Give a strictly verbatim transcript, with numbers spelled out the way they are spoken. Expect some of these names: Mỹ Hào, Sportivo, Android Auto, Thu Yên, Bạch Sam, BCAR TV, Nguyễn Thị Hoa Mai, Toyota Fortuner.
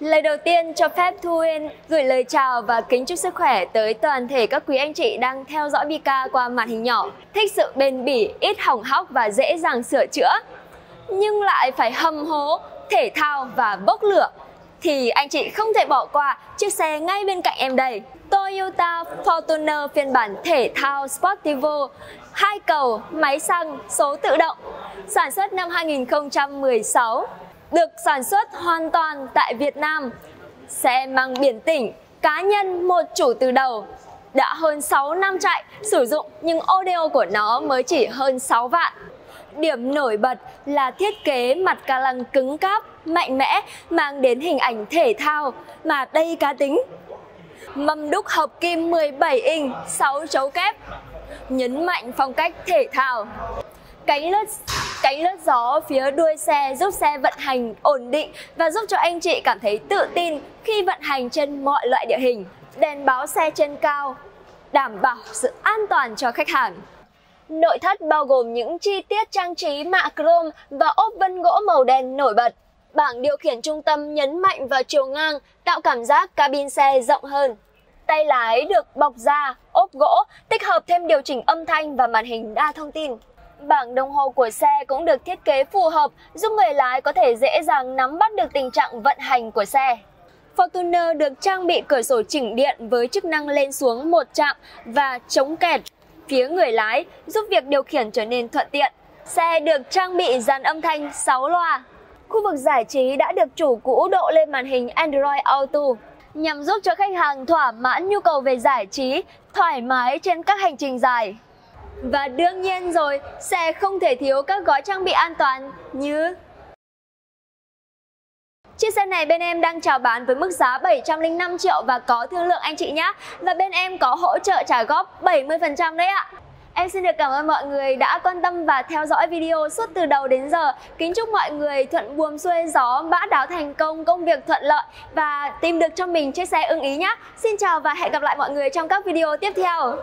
Lời đầu tiên cho phép Thu Yên gửi lời chào và kính chúc sức khỏe tới toàn thể các quý anh chị đang theo dõi bê xê a rờ qua màn hình nhỏ. Thích sự bền bỉ, ít hỏng hóc và dễ dàng sửa chữa, nhưng lại phải hầm hố, thể thao và bốc lửa, thì anh chị không thể bỏ qua chiếc xe ngay bên cạnh em đây. Toyota Fortuner phiên bản thể thao Sportivo, hai cầu, máy xăng, số tự động, sản xuất năm hai nghìn không trăm mười sáu, được sản xuất hoàn toàn tại Việt Nam. Xe mang biển tỉnh, cá nhân một chủ từ đầu, đã hơn sáu năm chạy sử dụng nhưng ô đê ô của nó mới chỉ hơn sáu vạn. Điểm nổi bật là thiết kế mặt ca lăng cứng cáp, mạnh mẽ, mang đến hình ảnh thể thao mà đầy cá tính. Mâm đúc hợp kim mười bảy inch, sáu chấu kép, nhấn mạnh phong cách thể thao. Cánh lướt, cánh lướt gió phía đuôi xe giúp xe vận hành ổn định và giúp cho anh chị cảm thấy tự tin khi vận hành trên mọi loại địa hình. Đèn báo xe trên cao đảm bảo sự an toàn cho khách hàng. Nội thất bao gồm những chi tiết trang trí mạ chrome và ốp vân gỗ màu đen nổi bật. Bảng điều khiển trung tâm nhấn mạnh vào chiều ngang, tạo cảm giác cabin xe rộng hơn. Tay lái được bọc da, ốp gỗ, tích hợp thêm điều chỉnh âm thanh và màn hình đa thông tin. Bảng đồng hồ của xe cũng được thiết kế phù hợp, giúp người lái có thể dễ dàng nắm bắt được tình trạng vận hành của xe. Fortuner được trang bị cửa sổ chỉnh điện với chức năng lên xuống một chạm và chống kẹt phía người lái, giúp việc điều khiển trở nên thuận tiện. Xe được trang bị dàn âm thanh sáu loa. Khu vực giải trí đã được chủ cũ độ lên màn hình Android Auto, nhằm giúp cho khách hàng thỏa mãn nhu cầu về giải trí, thoải mái trên các hành trình dài. Và đương nhiên rồi, xe không thể thiếu các gói trang bị an toàn như... Chiếc xe này bên em đang chào bán với mức giá bảy trăm lẻ năm triệu và có thương lượng anh chị nhé. Và bên em có hỗ trợ trả góp bảy mươi phần trăm đấy ạ. Em xin được cảm ơn mọi người đã quan tâm và theo dõi video suốt từ đầu đến giờ. Kính chúc mọi người thuận buồm xuôi gió, mã đáo thành công, công việc thuận lợi và tìm được cho mình chiếc xe ưng ý nhé. Xin chào và hẹn gặp lại mọi người trong các video tiếp theo.